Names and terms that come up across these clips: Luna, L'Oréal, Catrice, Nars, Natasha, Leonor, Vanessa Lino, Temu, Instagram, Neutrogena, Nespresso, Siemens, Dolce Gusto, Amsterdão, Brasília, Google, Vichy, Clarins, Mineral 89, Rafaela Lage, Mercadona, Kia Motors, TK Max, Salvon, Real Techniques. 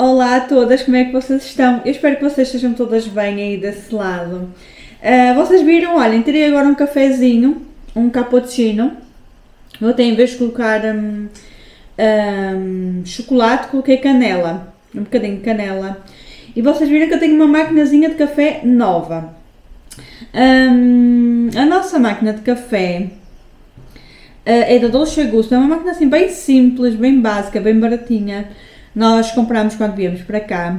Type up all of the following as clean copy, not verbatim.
Olá a todas, como é que vocês estão? Eu espero que vocês estejam todas bem aí desse lado. Vocês viram, olhem, tirei agora um cafezinho, um cappuccino. Eu até em vez de colocar chocolate, coloquei canela, um bocadinho de canela. E vocês viram que eu tenho uma maquinazinha de café nova. A nossa máquina de café é da Dolce Gusto, é uma máquina assim bem simples, bem básica, bem baratinha. Nós comprámos quando viemos para cá,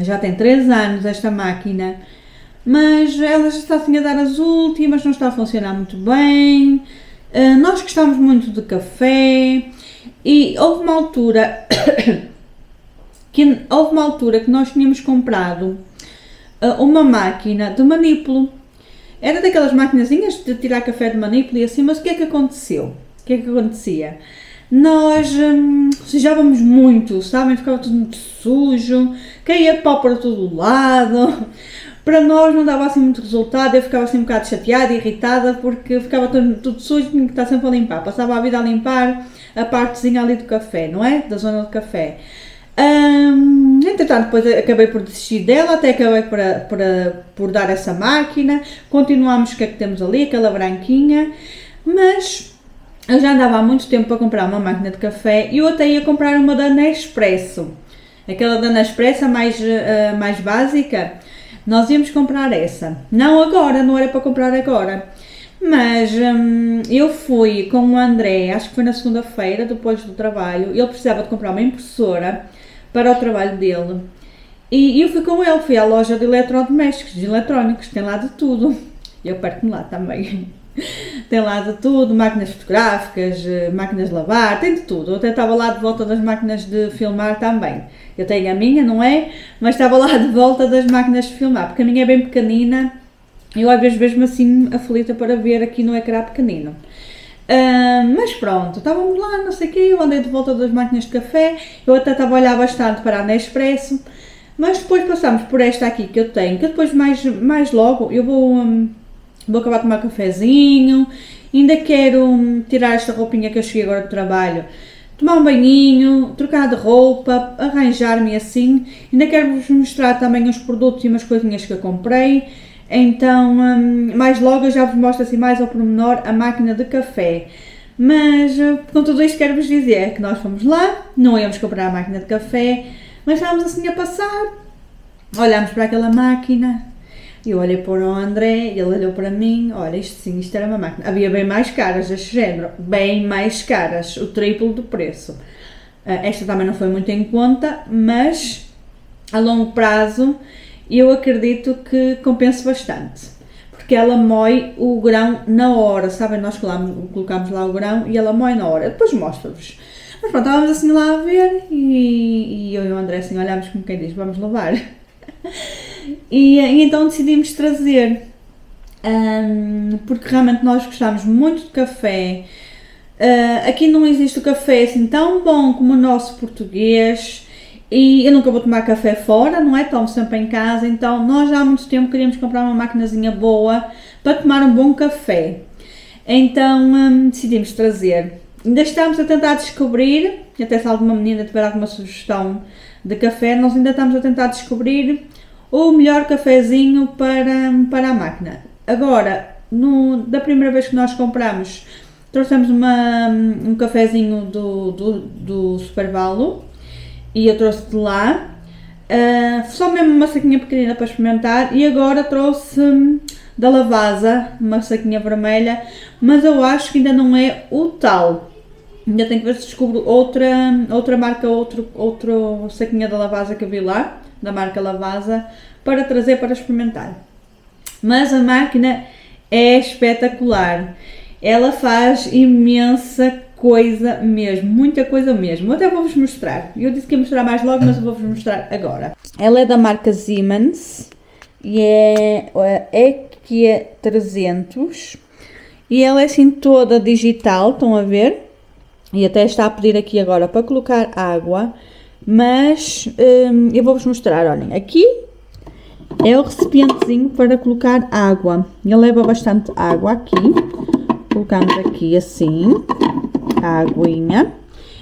já tem 3 anos esta máquina, mas ela já está assim a dar as últimas, não está a funcionar muito bem. Nós gostamos muito de café e houve uma altura que nós tínhamos comprado uma máquina de manipulo. Era daquelas maquinazinhas de tirar café de manipulo e assim, mas o que é que aconteceu? O que é que acontecia? Nós sujávamos muito, sabem? Ficava tudo muito sujo, caía pó para todo lado. Para nós não dava assim muito resultado, eu ficava assim um bocado chateada, irritada, porque ficava tudo sujo, tinha que estar sempre a limpar. Passava a vida a limpar a partezinha ali do café, não é? Da zona do café. Entretanto, depois acabei por desistir dela, até acabei por dar essa máquina. Continuámos o que é que temos ali, aquela branquinha, mas eu já andava há muito tempo para comprar uma máquina de café e eu até ia comprar uma da Nespresso, aquela da Nespresso mais básica. Nós íamos comprar essa, não agora, não era para comprar agora, mas eu fui com o André, acho que foi na segunda-feira, depois do trabalho. Ele precisava de comprar uma impressora para o trabalho dele e eu fui com ele, fui à loja de eletrodomésticos, de eletrónicos, tem lá de tudo. Eu perto-me lá também, tem lá de tudo, máquinas fotográficas, máquinas de lavar, tem de tudo. Eu até estava lá de volta das máquinas de filmar também. Eu tenho a minha, não é? Mas estava lá de volta das máquinas de filmar, porque a minha é bem pequenina. Eu às vezes vejo-me assim aflita para ver aqui no ecrã pequenino. Mas pronto, estávamos lá, não sei o quê, eu andei de volta das máquinas de café, eu até estava a olhar bastante para a Nespresso, mas depois passámos por esta aqui que eu tenho, que depois mais logo eu vou acabar de tomar cafezinho, ainda quero tirar esta roupinha que eu cheguei agora do trabalho, tomar um banhinho, trocar de roupa, arranjar-me assim. Ainda quero-vos mostrar também os produtos e umas coisinhas que eu comprei. Então, mais logo eu já vos mostro assim mais ao pormenor a máquina de café. Mas, com tudo isto quero-vos dizer que nós fomos lá, não íamos comprar a máquina de café, mas estávamos assim a passar, olhámos para aquela máquina. Eu olhei para o André, ele olhou para mim, olha, isto sim, isto era uma máquina. Havia bem mais caras deste género, bem mais caras, o triplo do preço. Esta também não foi muito em conta, mas a longo prazo eu acredito que compense bastante. Porque ela moe o grão na hora, sabem? Nós colocámos lá o grão e ela moe na hora, depois mostro-vos. Mas pronto, estávamos assim lá a ver e eu e o André assim olhámos como quem diz, vamos lavar. E então decidimos trazer, porque realmente nós gostamos muito de café. Aqui não existe o café assim tão bom como o nosso português e eu nunca vou tomar café fora, não é? Tomo sempre em casa, então nós já há muito tempo queríamos comprar uma maquinazinha boa para tomar um bom café. Então decidimos trazer. Ainda estamos a tentar descobrir, até se alguma menina tiver alguma sugestão de café, nós ainda estamos a tentar descobrir o melhor cafezinho para a máquina. Agora, da primeira vez que nós compramos, trouxemos um cafezinho do Supervalu e eu trouxe de lá, só mesmo uma saquinha pequenina para experimentar, e agora trouxe da Lavazza, uma saquinha vermelha, mas eu acho que ainda não é o tal. Ainda tenho que ver se descubro outra marca, outro saquinha da Lavazza que eu vi lá, da marca Lavazza, para trazer para experimentar. Mas a máquina é espetacular, ela faz imensa coisa mesmo, muita coisa mesmo. Eu até vou-vos mostrar, eu disse que ia mostrar mais logo, mas eu vou-vos mostrar agora. Ela é da marca Siemens e é EQ300 e ela é assim toda digital, estão a ver? E até está a pedir aqui agora para colocar água, mas eu vou-vos mostrar, olhem, aqui é o recipientezinho para colocar água. Ele leva bastante água aqui, colocamos aqui assim, a aguinha.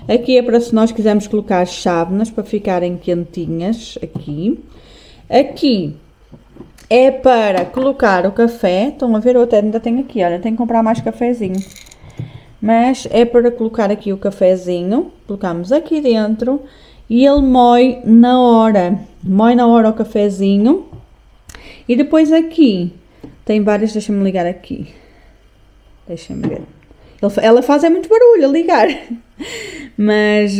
Aqui é para se nós quisermos colocar chávenas para ficarem quentinhas aqui. Aqui é para colocar o café. Estão a ver? Eu até ainda tenho aqui, olha, tenho que comprar mais cafezinho. Mas é para colocar aqui o cafezinho. Colocamos aqui dentro e ele moe na hora. Moe na hora o cafezinho. E depois aqui tem várias, deixa-me ligar aqui. Deixa-me ver. Ela faz é muito barulho a ligar. Mas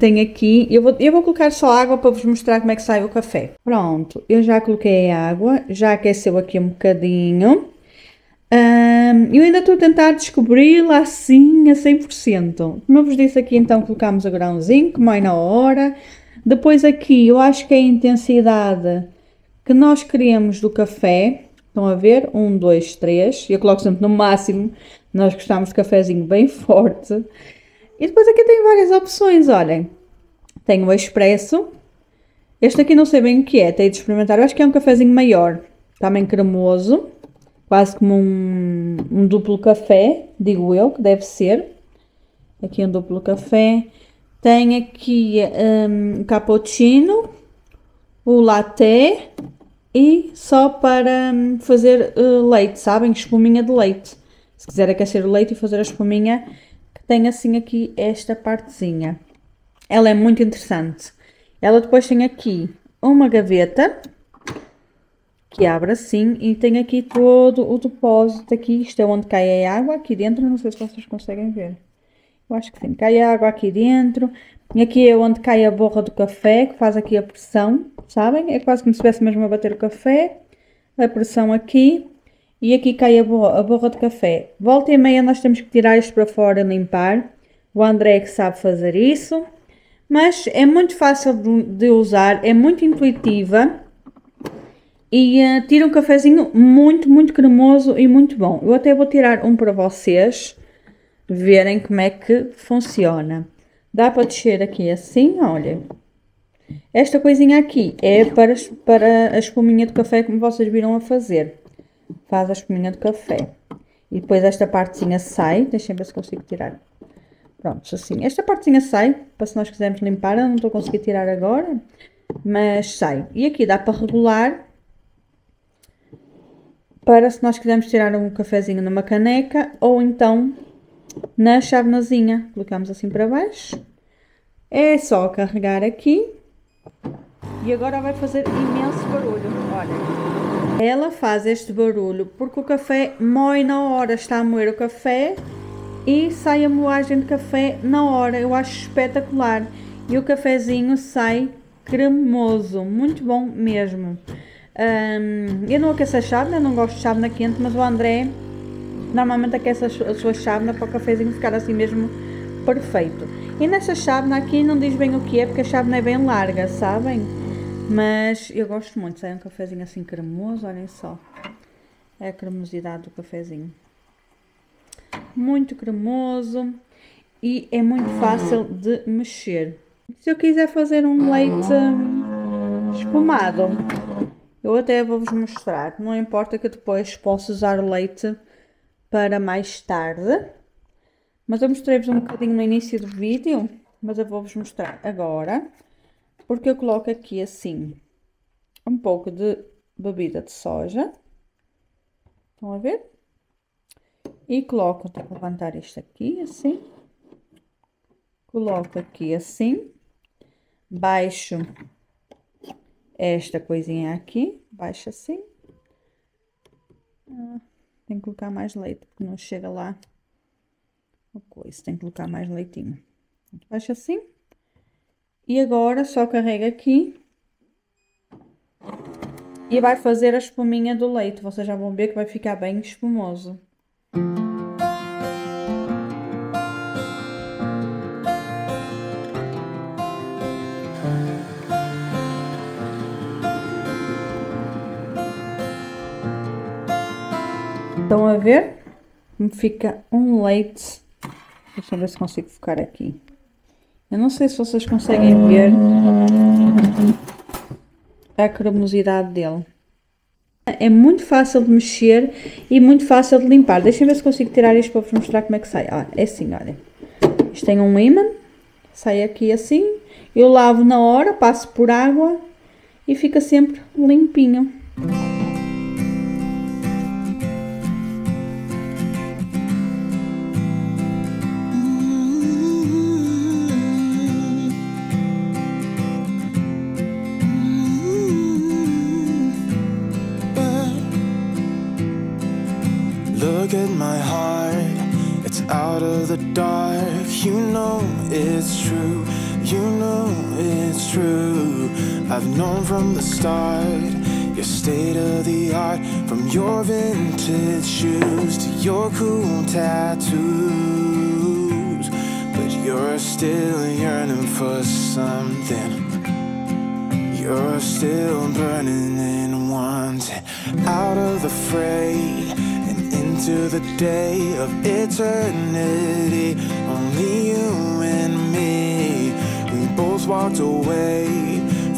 tem aqui, eu vou colocar só água para vos mostrar como é que sai o café. Pronto, eu já coloquei a água, já aqueceu aqui um bocadinho. Eu ainda estou a tentar descobri-la assim a 100%. Como eu vos disse aqui, então colocámos o grãozinho, que moe na hora. Depois aqui, eu acho que é a intensidade que nós queremos do café. Estão a ver? 1, 2, 3. Eu coloco sempre no máximo. Nós gostamos de cafezinho bem forte. E depois aqui tem várias opções, olhem. Tem o expresso. Este aqui não sei bem o que é, tenho de experimentar. Eu acho que é um cafezinho maior. Também cremoso. Quase como um duplo café, digo eu, que deve ser. Aqui é um duplo café. Tem aqui o cappuccino. O latte. E só para fazer leite, sabem? Espuminha de leite. Se quiser aquecer o leite e fazer a espuminha, que tem assim aqui esta partezinha. Ela é muito interessante. Ela depois tem aqui uma gaveta, que abre assim, e tem aqui todo o depósito aqui. Isto é onde cai a água, aqui dentro, não sei se vocês conseguem ver. Eu acho que sim, cai a água aqui dentro. E aqui é onde cai a borra do café, que faz aqui a pressão, sabem? É quase como se estivesse mesmo a bater o café. A pressão aqui. E aqui cai a borra de café. Volta e meia nós temos que tirar isto para fora, limpar. O André é que sabe fazer isso. Mas é muito fácil de usar, é muito intuitiva. E tira um cafezinho muito, muito cremoso e muito bom. Eu até vou tirar um para vocês verem como é que funciona. Dá para descer aqui assim, olha. Esta coisinha aqui é para a espuminha de café, como vocês viram a fazer. Faz a espuminha de café. E depois esta partezinha sai. Deixem ver se consigo tirar. Pronto, assim. Esta partezinha sai, para se nós quisermos limpar. Eu não estou a conseguir tirar agora, mas sai. E aqui dá para regular, para se nós quisermos tirar um cafezinho numa caneca, ou então na chávenazinha. Colocamos assim para baixo. É só carregar aqui. E agora vai fazer imenso barulho. Olha. Ela faz este barulho porque o café moe na hora. Está a moer o café e sai a moagem de café na hora. Eu acho espetacular. E o cafezinho sai cremoso. Muito bom mesmo. Eu não aqueço a chávena. Não gosto de chávena quente. Mas o André normalmente aquece a sua chávena para o cafezinho ficar assim mesmo perfeito. E nesta chávena aqui não diz bem o que é, porque a chávena é bem larga, sabem? Mas eu gosto muito. Sai um cafezinho assim cremoso, olhem só. É a cremosidade do cafezinho. Muito cremoso e é muito fácil de mexer. Se eu quiser fazer um leite espumado, eu até vou-vos mostrar. Não importa que depois posso usar o leite para mais tarde. Mas eu mostrei-vos um bocadinho no início do vídeo, mas eu vou-vos mostrar agora, porque eu coloco aqui assim um pouco de bebida de soja. Estão a ver? E coloco, vou levantar isto aqui assim. Coloco aqui assim. Baixo esta coisinha aqui, baixo assim. Tem que colocar mais leite, porque não chega lá a coisa. Tem que colocar mais leitinho. Baixa assim. E agora só carrega aqui. E vai fazer a espuminha do leite. Vocês já vão ver que vai ficar bem espumoso. Estão a ver como fica um leite? Deixa eu ver se consigo focar aqui. Eu não sei se vocês conseguem ver a cremosidade dele. É muito fácil de mexer e muito fácil de limpar. Deixem ver se consigo tirar isto para vos mostrar como é que sai. Ah, é assim, olha. Isto tem um ímã Sai aqui assim, eu lavo na hora, passo por água e fica sempre limpinho. Look at my heart, it's out of the dark. You know it's true, you know it's true. I've known from the start, your state of the art. From your vintage shoes to your cool tattoos. But you're still yearning for something. You're still burning and wanting. Out of the fray to the day of eternity, only you and me. We both walked away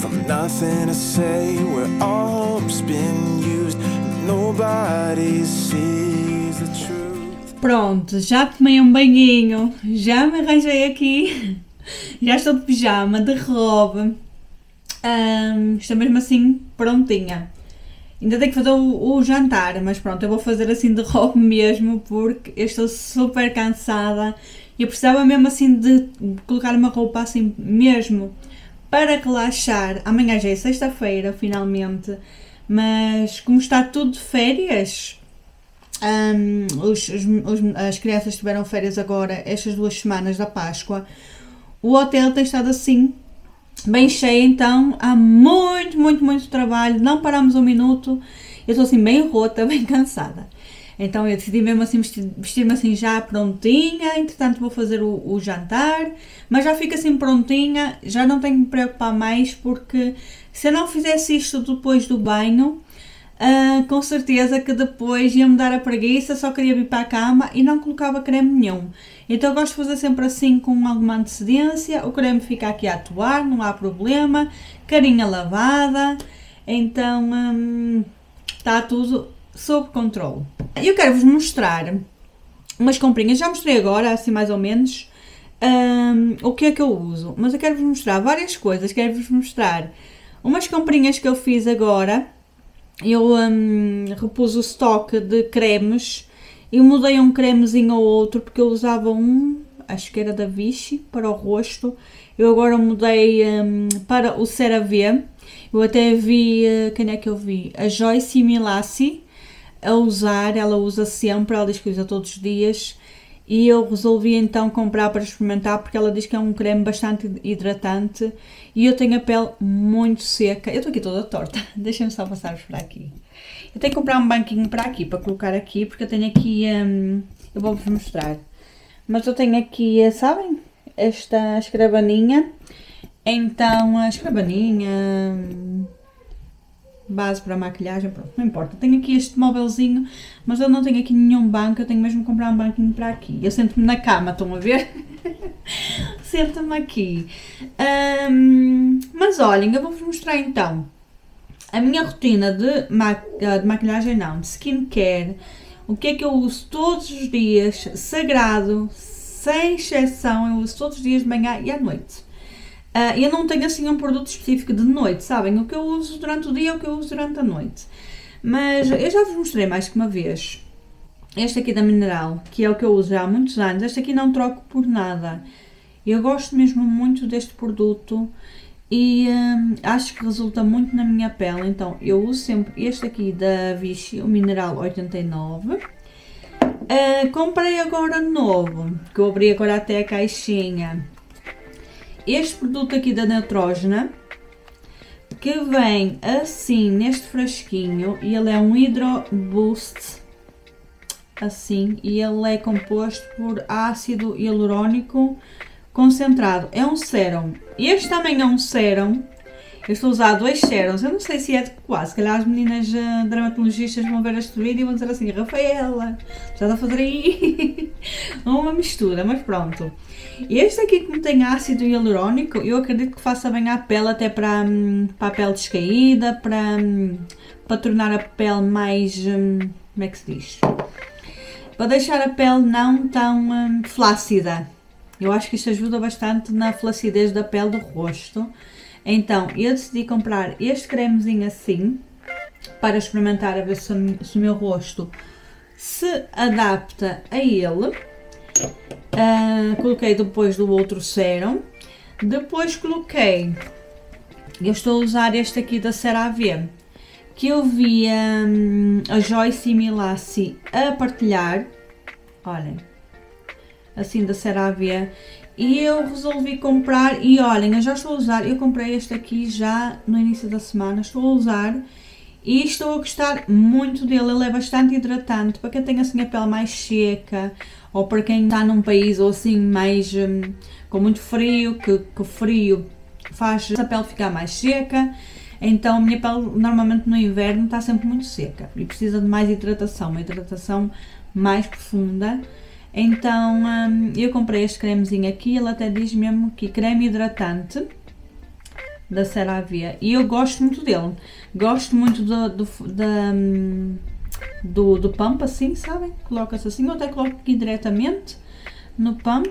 from nothing to say. Where all hope's been used, nobody sees the truth. Pronto, já tomei um banhinho, já me arranjei aqui, já estou de pijama, de robe, estou mesmo assim prontinha. Ainda tenho que fazer o jantar, mas pronto, eu vou fazer assim de robe mesmo, porque eu estou super cansada e eu precisava mesmo assim de colocar uma roupa assim mesmo para relaxar. Amanhã já é sexta-feira, finalmente, mas como está tudo de férias, as crianças tiveram férias agora, estas 2 semanas da Páscoa, o hotel tem estado assim bem cheia, então há muito trabalho, não paramos um minuto. Eu estou assim bem rota, bem cansada, então eu decidi mesmo assim vestir-me assim já prontinha. Entretanto vou fazer o jantar, mas já fico assim prontinha, já não tenho que me preocupar mais, porque se eu não fizesse isto depois do banho, com certeza que depois ia-me dar a preguiça, só queria vir para a cama e não colocava creme nenhum. Então eu gosto de fazer sempre assim com alguma antecedência, o creme fica aqui a atuar, não há problema, carinha lavada, então está tudo sob controle. Eu quero-vos mostrar umas comprinhas, já mostrei agora assim mais ou menos o que é que eu uso, mas eu quero-vos mostrar várias coisas, quero-vos mostrar umas comprinhas que eu fiz agora. Eu repus o estoque de cremes e mudei um cremezinho ao outro, porque eu usava um, acho que era da Vichy, para o rosto. Eu agora mudei para o CeraVe. Eu até vi, quem é que eu vi? A Joyce Milassi a usar, ela usa sempre, ela diz que usa todos os dias. E eu resolvi então comprar para experimentar, porque ela diz que é um creme bastante hidratante e eu tenho a pele muito seca. Eu estou aqui toda torta, deixem-me só passar-vos para aqui. Eu tenho que comprar um banquinho para aqui, para colocar aqui, porque eu tenho aqui, eu vou-vos mostrar, mas eu tenho aqui, sabem, esta escravaninha, então a escravaninha, base para maquilhagem, pronto, não importa. Tenho aqui este móvelzinho, mas eu não tenho aqui nenhum banco, eu tenho mesmo que comprar um banquinho para aqui. Eu sento-me na cama, estão a ver? Sento-me aqui. Mas olhem, eu vou-vos mostrar então a minha rotina de maquilhagem, não, de skincare. O que é que eu uso todos os dias, sagrado, sem exceção, eu uso todos os dias de manhã e à noite. Eu não tenho assim um produto específico de noite, sabem? O que eu uso durante o dia é o que eu uso durante a noite. Mas eu já vos mostrei mais que uma vez este aqui da Mineral, que é o que eu uso já há muitos anos. Este aqui não troco por nada. Eu gosto mesmo muito deste produto e acho que resulta muito na minha pele. Então eu uso sempre este aqui da Vichy, o Mineral 89. Comprei agora novo, que eu abri agora até a caixinha. Este produto aqui da Neutrogena, que vem assim neste frasquinho, e ele é um Hydro Boost, assim, e ele é composto por ácido hialurónico concentrado. É um sérum. Este também é um sérum. Eu estou a usar 2 sérums. Eu não sei se é de quase. Se calhar as meninas dermatologistas vão ver este vídeo e vão dizer assim: Rafaela, estás a fazer aí uma mistura, mas pronto. Este aqui, como tem ácido hialurónico, eu acredito que faça bem à pele, até para a pele descaída, para tornar a pele mais, como é que se diz? Para deixar a pele não tão flácida. Eu acho que isto ajuda bastante na flacidez da pele do rosto. Então, eu decidi comprar este cremezinho assim, para experimentar a ver se o meu rosto se adapta a ele. Coloquei depois do outro sérum. Depois coloquei, eu estou a usar este aqui da CeraVe, que eu vi a Joyce Milassi a partilhar, olhem, assim da CeraVe, e eu resolvi comprar. E olhem, eu já estou a usar, eu comprei este aqui já no início da semana, estou a usar e estou a gostar muito dele. Ele é bastante hidratante, para quem tem assim a pele mais seca, ou para quem está num país ou assim mais com muito frio, que o frio faz a pele ficar mais seca. Então a minha pele normalmente no inverno está sempre muito seca e precisa de mais hidratação, uma hidratação mais profunda. Então eu comprei este cremezinho aqui, ele até diz mesmo que creme hidratante da CeraVe, e eu gosto muito dele, gosto muito do pump assim, sabem? Coloca-se assim, eu até coloco aqui diretamente no pump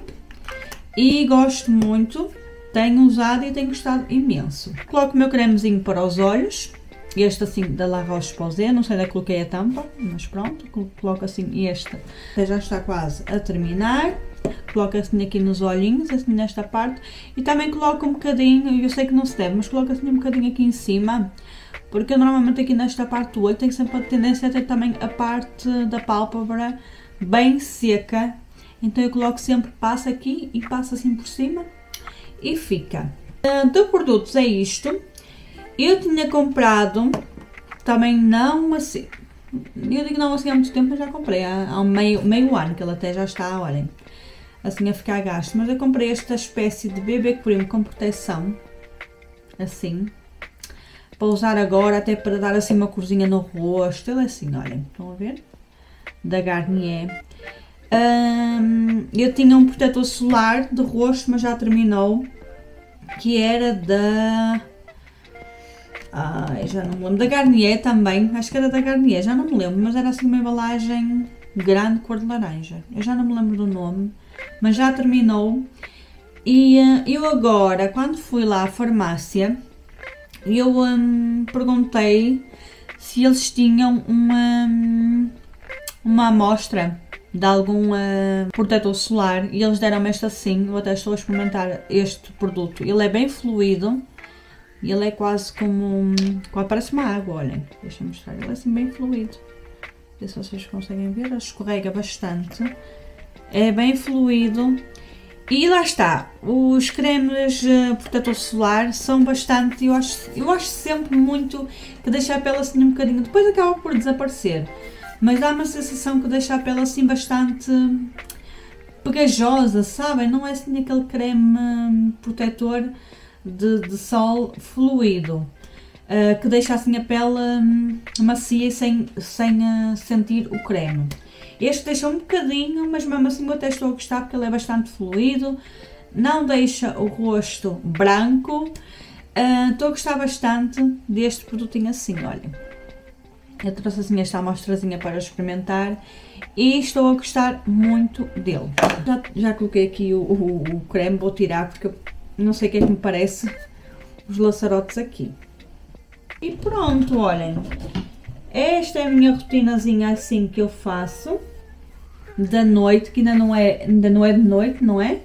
e gosto muito. Tenho usado e tenho gostado imenso. Coloco o meu cremezinho para os olhos, este assim da La Roche-Posay, não sei onde é que coloquei a tampa, mas pronto, coloco assim este, já está quase a terminar. Coloco assim aqui nos olhinhos, assim nesta parte, e também coloco um bocadinho, eu sei que não se deve, mas coloco assim um bocadinho aqui em cima, porque eu normalmente aqui nesta parte do olho tenho sempre a tendência a ter também a parte da pálpebra bem seca, então eu coloco sempre, passo aqui e passo assim por cima. E fica. De produtos é isto. Eu tinha comprado também, não assim, eu digo não assim há muito tempo, mas já comprei há meio ano, que ele até já está, olhem, assim a ficar gasto, mas eu comprei esta espécie de BB Cream com proteção, assim, para usar agora, até para dar assim uma corzinha no rosto. Ele é assim, olhem, estão a ver? Da Garnier. Eu tinha um protetor solar de rosto, mas já terminou, que era da... já não me lembro, da Garnier também, acho que era da Garnier, já não me lembro, mas era assim uma embalagem grande, cor de laranja, eu já não me lembro do nome, mas já terminou. E eu agora, quando fui lá à farmácia, eu perguntei se eles tinham uma amostra de algum protetor solar, e eles deram-me este assim. Eu até estou a experimentar este produto, ele é bem fluido, ele é quase como parece uma água, olhem, deixa eu mostrar, ele é assim bem fluido, não sei se vocês conseguem ver, ele escorrega bastante, é bem fluido. E lá está, os cremes protetor solar são bastante, eu acho sempre muito que deixa a pele assim um bocadinho, depois acaba por desaparecer, mas dá uma sensação que deixa a pele assim bastante pegajosa, sabem? Não é assim aquele creme protetor de sol fluido, que deixa assim a pele macia e sem sentir o creme. Este deixa um bocadinho, mas mesmo assim eu até estou a gostar, porque ele é bastante fluido, não deixa o rosto branco. Estou a gostar bastante deste produtinho assim, olhem. Eu trouxe assim esta amostrazinha para experimentar e estou a gostar muito dele. Já coloquei aqui o creme, vou tirar porque não sei o que é que me parece os laçarotes aqui. E pronto, olhem, esta é a minha rotinazinha assim que eu faço da noite, que ainda não é de noite, não é?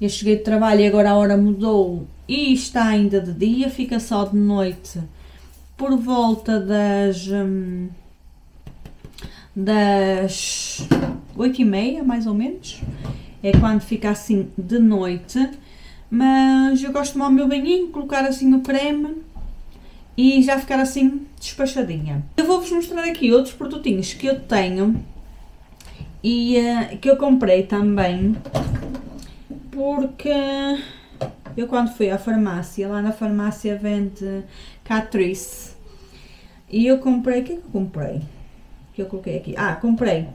Eu cheguei de trabalho e agora a hora mudou e está ainda de dia, fica só de noite. Por volta das 8h30, mais ou menos, é quando fica assim de noite. Mas eu gosto de tomar o meu banhinho, colocar assim o creme e já ficar assim despachadinha. Eu vou-vos mostrar aqui outros produtinhos que eu tenho e que eu comprei também, porque eu quando fui à farmácia, lá na farmácia vende Catrice, e eu comprei, o que é que eu comprei? Que eu coloquei aqui, comprei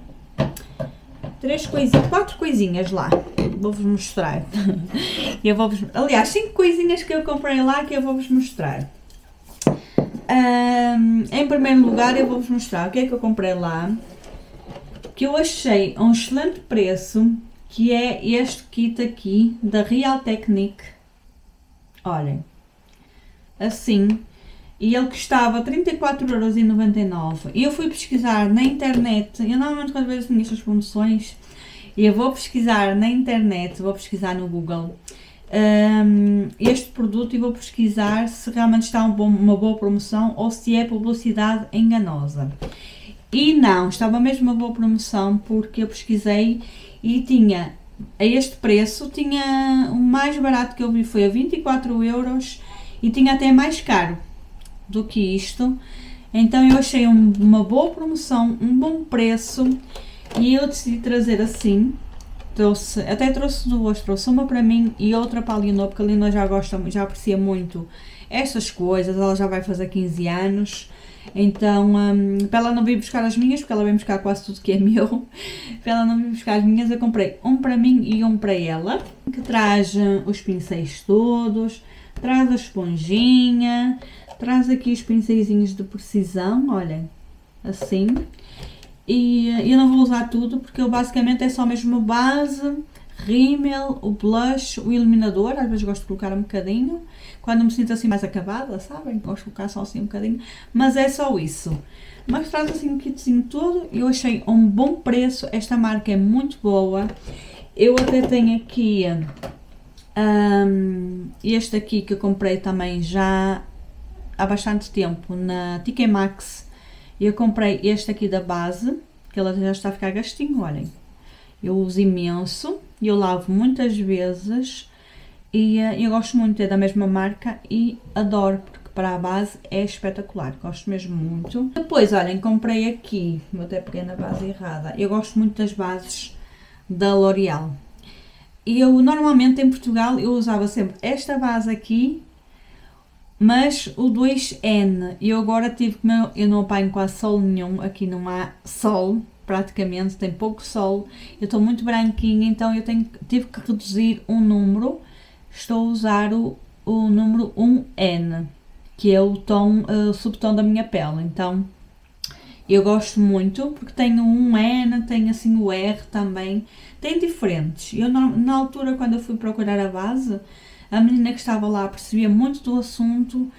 4 coisinhas lá, vou-vos mostrar. Eu vou-vos, aliás, 5 coisinhas que eu comprei lá que eu vou-vos mostrar. Em primeiro lugar eu vou-vos mostrar o que é que eu comprei lá, que eu achei um excelente preço, que é este kit aqui da Real Techniques. Olhem, assim, e ele custava 34,99€. Eu fui pesquisar na internet, eu normalmente quando vejo estas promoções, eu vou pesquisar na internet, vou pesquisar no Google este produto e vou pesquisar se realmente está uma boa promoção ou se é publicidade enganosa. E não, estava mesmo uma boa promoção, porque eu pesquisei e tinha, a este preço, tinha o mais barato que eu vi foi a 24€ e tinha até mais caro do que isto. Então eu achei uma boa promoção, um bom preço, e eu decidi trazer assim. Trouxe, até trouxe duas, trouxe uma para mim e outra para a Leonor, porque a Leonor já gosta, já aprecia muito estas coisas, ela já vai fazer 15 anos, então para ela não vir buscar as minhas, porque ela vem buscar quase tudo que é meu, para ela não vir buscar as minhas, eu comprei um para mim e um para ela, que traz os pincéis todos, traz a esponjinha, traz aqui os pincéisinhos de precisão, olhem, assim. E eu não vou usar tudo, porque eu basicamente é só mesmo base, rímel, o blush, o iluminador. Às vezes gosto de colocar um bocadinho, quando me sinto assim mais acabada, sabem? Gosto de colocar só assim um bocadinho, mas é só isso. Mas traz assim um kitzinho todo, eu achei um bom preço, esta marca é muito boa. Eu até tenho aqui este aqui que eu comprei também já há bastante tempo na TK Max. Eu comprei este aqui da base, que ela já está a ficar gastinho, olhem. Eu uso imenso, eu lavo muitas vezes e eu gosto muito da mesma marca e adoro, porque para a base é espetacular, gosto mesmo muito. Depois, olhem, comprei aqui, vou até pegar na base errada, eu gosto muito das bases da L'Oréal. Eu normalmente em Portugal eu usava sempre esta base aqui, mas o 2N, eu agora tive que, eu não apanho quase sol nenhum, aqui não há sol, praticamente, tem pouco sol, eu estou muito branquinha, então eu tive que reduzir um número, estou a usar o número 1N, que é o tom, subtom da minha pele, então eu gosto muito, porque tenho um N, tenho assim o R também, tem diferentes, eu na altura quando eu fui procurar a base, a menina que estava lá percebia muito do assunto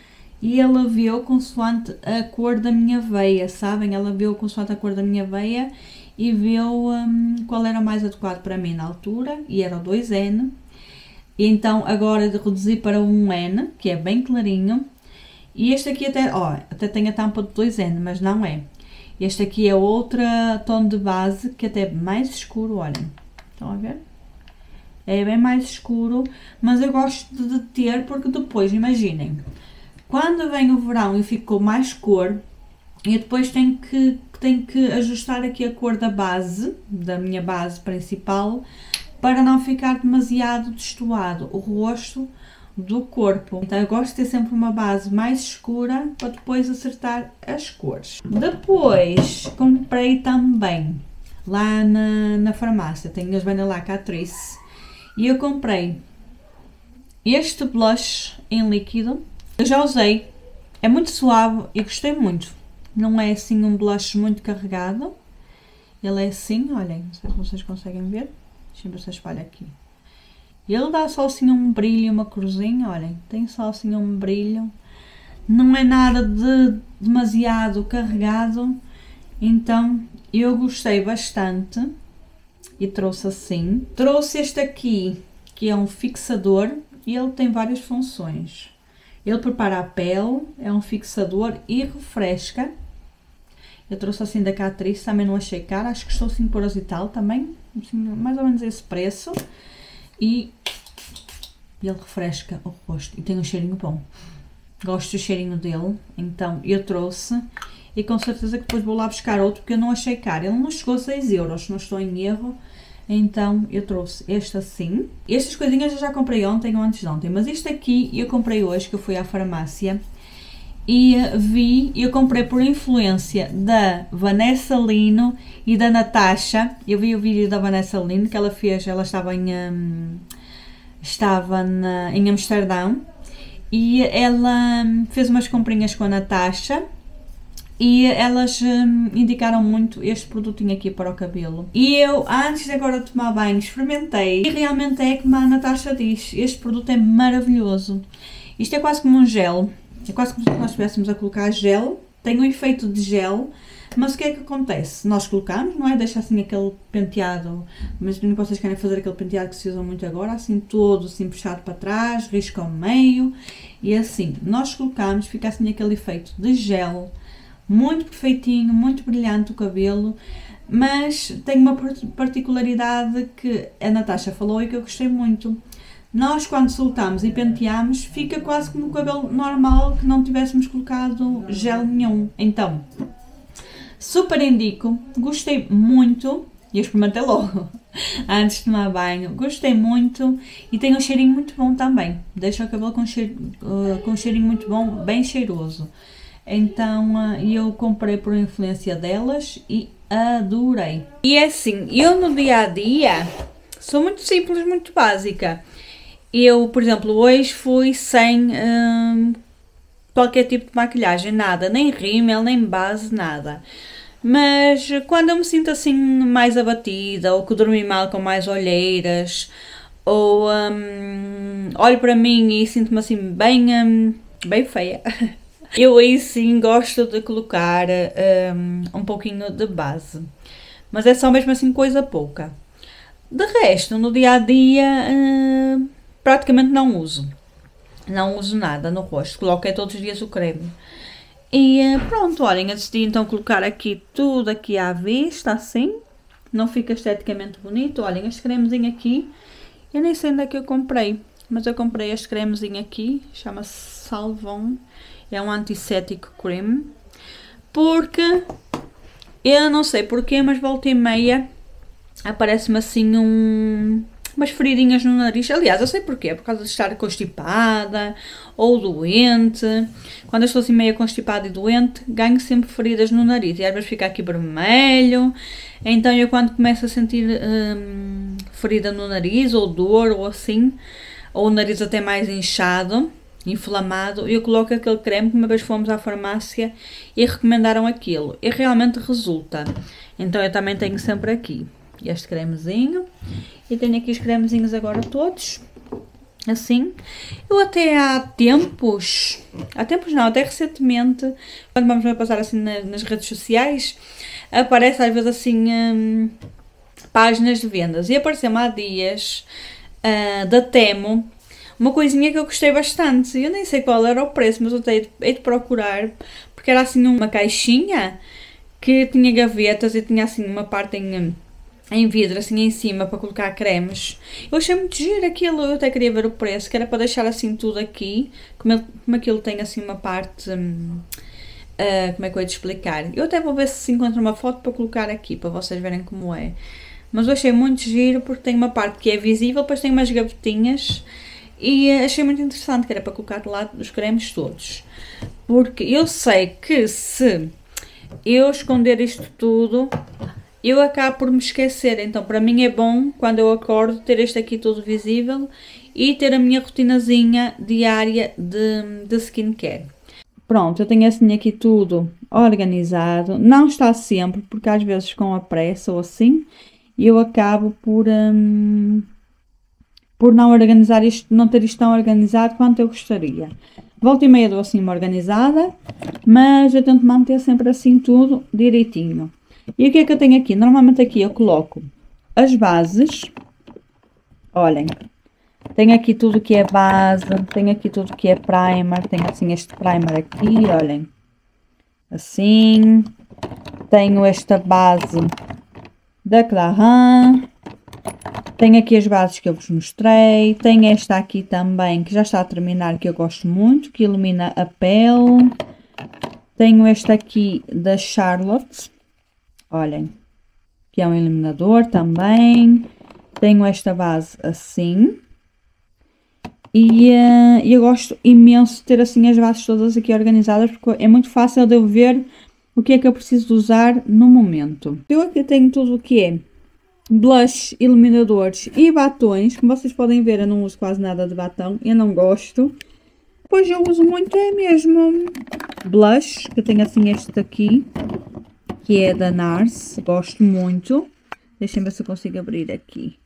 e ela viu consoante a cor da minha veia, sabem? Ela viu consoante a cor da minha veia e viu qual era mais adequado para mim na altura, e era o 2N. E então agora reduzi para o 1N, que é bem clarinho. E este aqui até, ó, até tem a tampa de 2N, mas não é. Este aqui é outro tom de base, que até é mais escuro, olhem. Estão a ver? É bem mais escuro, mas eu gosto de ter, porque depois, imaginem, quando vem o verão e ficou mais cor, eu depois tenho que ajustar aqui a cor da base, da minha base principal, para não ficar demasiado destoado o rosto do corpo. Então eu gosto de ter sempre uma base mais escura, para depois acertar as cores. Depois, comprei também, lá na farmácia, tenho as bandas lá, Catrice. E eu comprei este blush em líquido, eu já usei, é muito suave e gostei muito. Não é assim um blush muito carregado, ele é assim, olhem, não sei se vocês conseguem ver, deixa eu ver se espalha aqui. Ele dá só assim um brilho, uma corzinha, olhem, tem só assim um brilho, não é nada de demasiado carregado, então eu gostei bastante. E trouxe assim, trouxe este aqui, que é um fixador, e ele tem várias funções. Ele prepara a pele, é um fixador e refresca. Eu trouxe assim da Catrice, também não achei cara, acho que estou 5€ e tal também, assim, mais ou menos esse preço. E ele refresca o rosto e tem um cheirinho bom. Gosto do cheirinho dele, então eu trouxe. E com certeza que depois vou lá buscar outro, porque eu não achei caro. Ele não chegou a 6€, não estou em erro. Então eu trouxe este assim. Estas coisinhas eu já comprei ontem ou antes de ontem. Mas isto aqui eu comprei hoje, que eu fui à farmácia. E vi, eu comprei por influência da Vanessa Lino e da Natasha. Eu vi o vídeo da Vanessa Lino que ela fez, ela estava em Amsterdão. E ela fez umas comprinhas com a Natasha. e elas indicaram muito este produtinho aqui para o cabelo. E eu, antes de agora tomar banho, experimentei e realmente é como a Natasha diz, este produto é maravilhoso. Isto é quase como um gel, é quase como se nós estivéssemos a colocar gel, tem um efeito de gel. Mas o que é que acontece? Nós colocamos, não é? Deixa assim aquele penteado, mas não vocês querem fazer aquele penteado que se usa muito agora, assim todo, assim puxado para trás, risco ao meio, e assim, nós colocamos, fica assim aquele efeito de gel, muito perfeitinho, muito brilhante o cabelo, mas tem uma particularidade que a Natasha falou e que eu gostei muito. Nós quando soltamos e penteamos, fica quase como o cabelo normal que não tivéssemos colocado gel nenhum. Então, super indico, gostei muito, e eu experimentei logo antes de tomar banho, gostei muito e tem um cheirinho muito bom também, deixa o cabelo com, um cheirinho muito bom, bem cheiroso. Então eu comprei por influência delas e adorei. E assim, eu no dia a dia sou muito simples, muito básica. Eu, por exemplo, hoje fui sem qualquer tipo de maquilhagem, nada, nem rímel, nem base, nada. Mas quando eu me sinto assim mais abatida, ou que dormi mal com mais olheiras, ou olho para mim e sinto-me assim bem, bem feia, eu aí sim gosto de colocar um pouquinho de base, mas é só mesmo assim coisa pouca. De resto, no dia a dia praticamente não uso. Não uso nada no rosto, coloco é todos os dias o creme. E pronto, olhem, eu decidi então colocar aqui tudo aqui à vista, assim. Não fica esteticamente bonito. Olhem, este cremezinho aqui, eu nem sei onde é que eu comprei, mas eu comprei este cremezinho aqui, chama-se Salvon. É um antisséptico creme, porque, eu não sei porquê, mas volta e meia aparece-me assim umas feridinhas no nariz. Aliás, eu sei porquê, é por causa de estar constipada ou doente. Quando eu estou assim meio constipada e doente, ganho sempre feridas no nariz e às vezes fica aqui vermelho. Então eu quando começo a sentir ferida no nariz, ou dor, ou assim, ou o nariz até mais inchado, inflamado, eu coloco aquele creme que uma vez fomos à farmácia e recomendaram aquilo e realmente resulta. Então eu também tenho sempre aqui este cremezinho. E tenho aqui os cremezinhos agora todos, assim. Eu até até recentemente, quando vamos passar assim nas redes sociais, aparece às vezes assim páginas de vendas. E apareceu-me há dias, da Temu, uma coisinha que eu gostei bastante. Eu nem sei qual era o preço, mas eu hei de procurar, porque era assim uma caixinha que tinha gavetas e tinha assim uma parte em vidro, assim em cima, para colocar cremes. Eu achei muito giro aquilo, eu até queria ver o preço, que era para deixar assim tudo aqui, como aquilo tem assim uma parte, como é que eu ia te explicar? Eu até vou ver se encontro uma foto para colocar aqui, para vocês verem como é. Mas eu achei muito giro, porque tem uma parte que é visível, depois tem umas gavetinhas, e achei muito interessante, que era para colocar de lado os cremes todos. Porque eu sei que se eu esconder isto tudo, eu acabo por me esquecer. Então para mim é bom, quando eu acordo, ter este aqui todo visível e ter a minha rotinazinha diária de skincare. Pronto, eu tenho assim aqui tudo organizado. Não está sempre, porque às vezes com a pressa ou assim, eu acabo por não organizar isto, não ter isto tão organizado quanto eu gostaria. Volta e meia dou assim uma organizada, mas eu tento manter sempre assim tudo direitinho. E o que é que eu tenho aqui? Normalmente aqui eu coloco as bases. Olhem, tenho aqui tudo que é base, tenho aqui tudo que é primer, tenho assim este primer aqui, olhem, assim, tenho esta base da Clarins, tenho aqui as bases que eu vos mostrei, tenho esta aqui também, que já está a terminar, que eu gosto muito, que ilumina a pele, tenho esta aqui da Charlotte, olhem, que é um iluminador também, tenho esta base assim, e eu gosto imenso de ter assim as bases todas aqui organizadas, porque é muito fácil de eu ver o que é que eu preciso de usar no momento. Eu aqui tenho tudo o que é blush, iluminadores e batons, como vocês podem ver eu não uso quase nada de batom, eu não gosto, pois eu uso muito é mesmo blush, que eu tenho assim este aqui, que é da Nars, gosto muito. Deixem ver se eu consigo abrir aqui.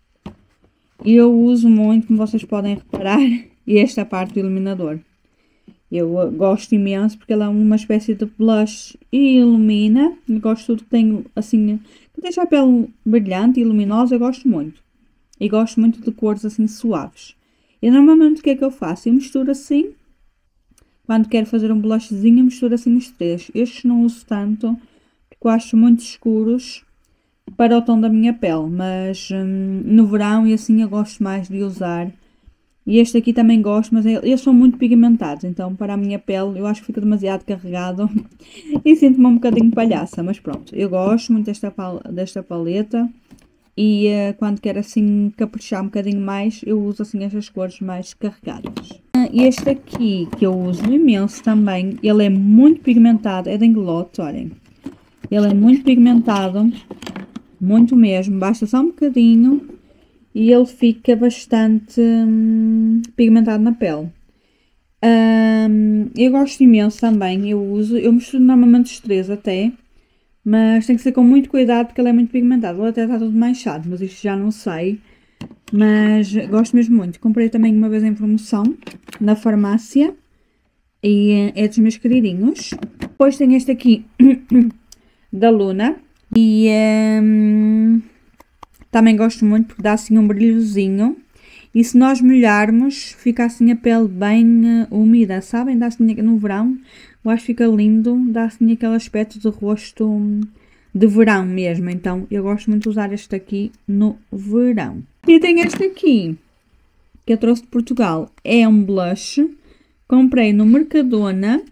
Eu uso muito, como vocês podem reparar, e esta parte do iluminador. Eu gosto imenso porque ela é uma espécie de blush e ilumina. Eu gosto tudo que tem assim, que deixa a pele brilhante e luminosa, eu gosto muito. E gosto muito de cores assim suaves. E normalmente o que é que eu faço? Eu misturo assim, quando quero fazer um blushzinho, eu misturo assim os três. Estes não uso tanto, porque eu acho muito escuros para o tom da minha pele, mas no verão e assim eu gosto mais de usar. E este aqui também gosto, mas eles são muito pigmentados, então para a minha pele eu acho que fica demasiado carregado e sinto-me um bocadinho palhaça, mas pronto, eu gosto muito desta paleta e quando quero assim caprichar um bocadinho mais, eu uso assim estas cores mais carregadas. Este aqui que eu uso imenso também, ele é muito pigmentado, é da Inglot, olhem, ele é muito pigmentado, muito mesmo, basta só um bocadinho e ele fica bastante pigmentado na pele. Eu gosto imenso também, eu uso, eu misturo normalmente os três até, mas tem que ser com muito cuidado porque ele é muito pigmentado, ele até está todo manchado, mas isto já não sei, mas gosto mesmo muito. Comprei também uma vez em promoção na farmácia e é dos meus queridinhos. Depois tem este aqui da Luna e... também gosto muito porque dá assim um brilhozinho e se nós molharmos fica assim a pele bem úmida, sabem? Dá assim no verão, eu acho que fica lindo, dá assim aquele aspecto de rosto de verão mesmo, então eu gosto muito de usar este aqui no verão. E tem este aqui, que eu trouxe de Portugal, é um blush, comprei no Mercadona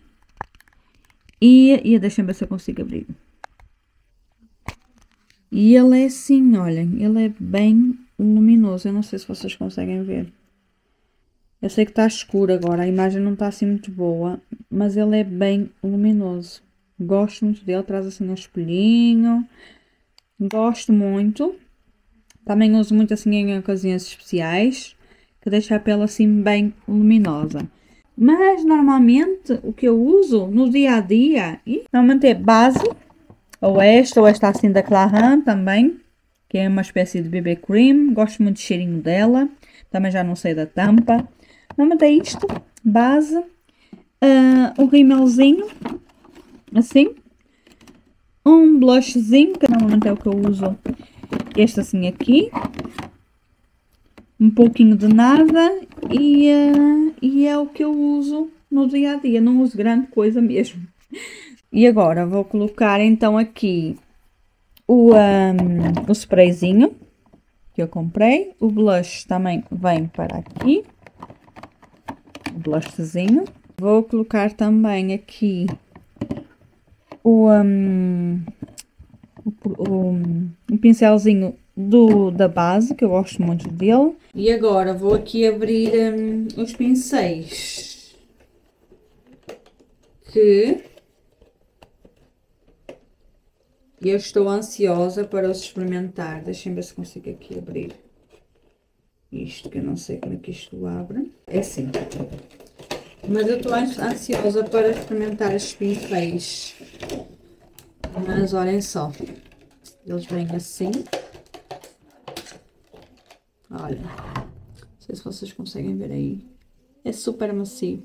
e deixem ver se eu consigo abrir. E ele é assim, olhem, ele é bem luminoso, eu não sei se vocês conseguem ver. Eu sei que está escuro agora, a imagem não está assim muito boa, mas ele é bem luminoso. Gosto muito dele, traz assim um espelhinho, gosto muito. Também uso muito assim em ocasiões especiais, que deixa a pele assim bem luminosa. Mas normalmente o que eu uso no dia a dia, normalmente é base. Ou esta assim da Clarins também, que é uma espécie de BB cream, gosto muito do cheirinho dela, também já não sei da tampa. Não, mas é isto, base, um rímelzinho, assim, um blushzinho, que normalmente é o que eu uso, este assim aqui, um pouquinho de nada e é o que eu uso no dia a dia, não uso grande coisa mesmo. E agora vou colocar então aqui o sprayzinho que eu comprei. O blush também vem para aqui. O blushzinho. Vou colocar também aqui o pincelzinho da base, que eu gosto muito dele. E agora vou aqui abrir os pincéis. Que... eu estou ansiosa para os experimentar. Deixem ver se consigo aqui abrir isto, que eu não sei como é que isto abre. É assim. Mas eu estou ansiosa para experimentar estes pincéis. Mas olhem só. Eles vêm assim. Olha. Não sei se vocês conseguem ver aí. É super macio.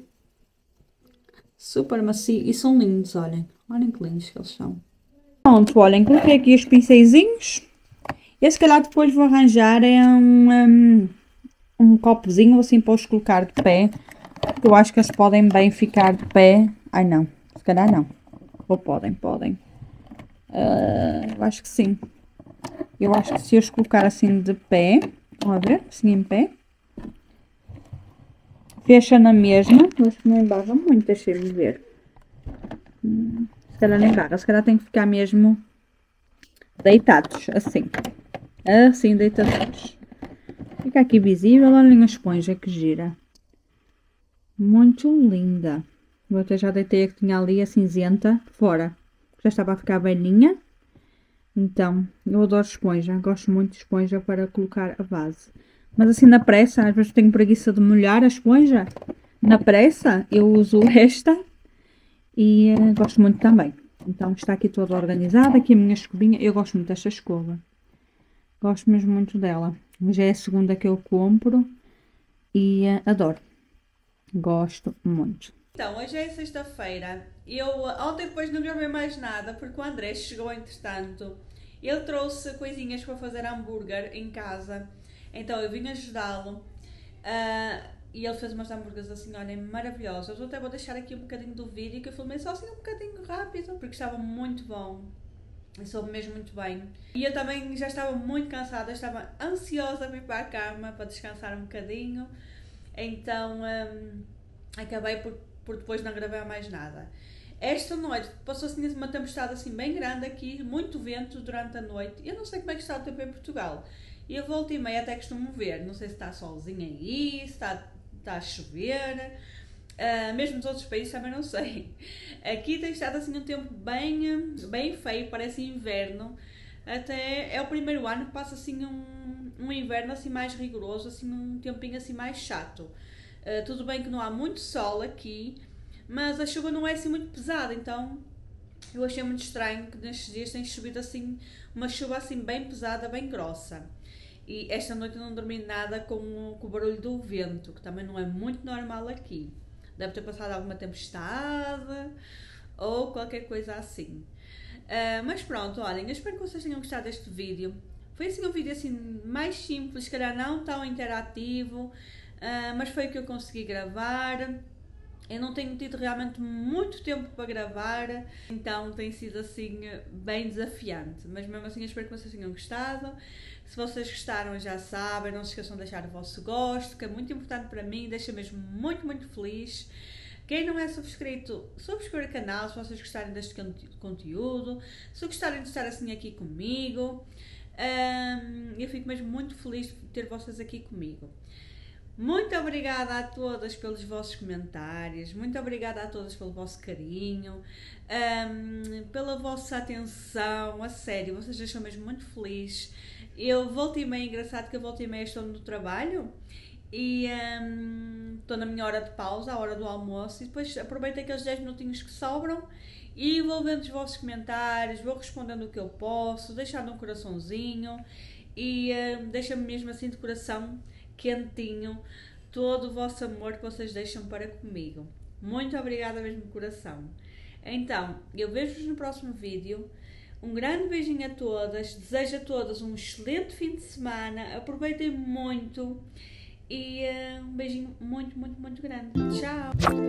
Super macio. E são lindos, olhem. Olhem que lindos que eles são. Pronto, olhem, coloquei aqui os pincéizinhos. E se calhar depois vou arranjar um copozinho assim para os colocar de pé. Eu acho que eles podem bem ficar de pé. Ai não, se calhar não. Ou podem. Eu acho que sim. Eu acho que se eu os colocar assim de pé, vamos a ver, assim em pé. Fecha na mesma, mas não embarra muito, deixem-me ver. Se calhar nem barra, se calhar tem que ficar mesmo deitados, assim. Assim, deitados. Fica aqui visível, olhem a esponja que gira. Muito linda. Eu até já deitei a que tinha ali, a cinzenta, fora. Já estava a ficar velhinha. Então, eu adoro esponja, gosto muito de esponja para colocar a base. Mas assim, na pressa, às vezes tenho preguiça de molhar a esponja. Na pressa, eu uso esta. e gosto muito também. Então está aqui toda organizada, aqui a minha escovinha, eu gosto muito desta escova, gosto mesmo muito dela, já é a segunda que eu compro e adoro, gosto muito. Então, hoje é sexta-feira, eu ontem depois não gravei mais nada porque o André chegou entretanto, ele trouxe coisinhas para fazer hambúrguer em casa, então eu vim ajudá-lo e ele fez umas hambúrgueres assim, olha, maravilhosas. Eu até vou deixar aqui um bocadinho do vídeo que eu filmei só assim um bocadinho rápido porque estava muito bom. Eu soube mesmo muito bem. E eu também já estava muito cansada, estava ansiosa para ir para a cama, para descansar um bocadinho. Então, acabei por depois não gravar mais nada. Esta noite passou assim uma tempestade assim bem grande aqui, muito vento durante a noite. Eu não sei como é que está o tempo em Portugal. E eu volto e meia até costumo ver. Não sei se está solzinho aí, se está a chover. Mesmo nos outros países também não sei. Aqui tem estado assim um tempo bem, bem feio, parece inverno. Até é o primeiro ano que passa assim um inverno assim mais rigoroso, assim um tempinho assim mais chato. Tudo bem que não há muito sol aqui, mas a chuva não é assim muito pesada, então eu achei muito estranho que nestes dias tem chovido assim, uma chuva assim bem pesada, bem grossa. E esta noite eu não dormi nada com o barulho do vento, que também não é muito normal aqui. Deve ter passado alguma tempestade ou qualquer coisa assim. Mas pronto, olhem, eu espero que vocês tenham gostado deste vídeo. Foi assim um vídeo assim mais simples, se calhar não tão interativo, mas foi o que eu consegui gravar. Eu não tenho tido realmente muito tempo para gravar, então tem sido assim bem desafiante. Mas mesmo assim eu espero que vocês tenham gostado. Se vocês gostaram já sabem, não se esqueçam de deixar o vosso gosto, que é muito importante para mim, deixa mesmo muito, muito feliz. Quem não é subscrito, subscreva o canal se vocês gostarem deste conteúdo, se gostarem de estar assim aqui comigo. Eu fico mesmo muito feliz de ter vocês aqui comigo. Muito obrigada a todas pelos vossos comentários, muito obrigada a todas pelo vosso carinho, pela vossa atenção, a sério, vocês deixam mesmo muito feliz. Eu voltei meio, engraçado que eu voltei meio, estou no trabalho e estou na minha hora de pausa, a hora do almoço, e depois aproveito aqueles 10 minutinhos que sobram e vou vendo os vossos comentários, vou respondendo o que eu posso, deixando um coraçãozinho e deixa-me mesmo assim de coração quentinho, todo o vosso amor que vocês deixam para comigo. Muito obrigada mesmo de coração. Então, eu vejo-vos no próximo vídeo. Um grande beijinho a todas. Desejo a todas um excelente fim de semana. Aproveitem muito. E um beijinho muito, muito, muito grande. Tchau!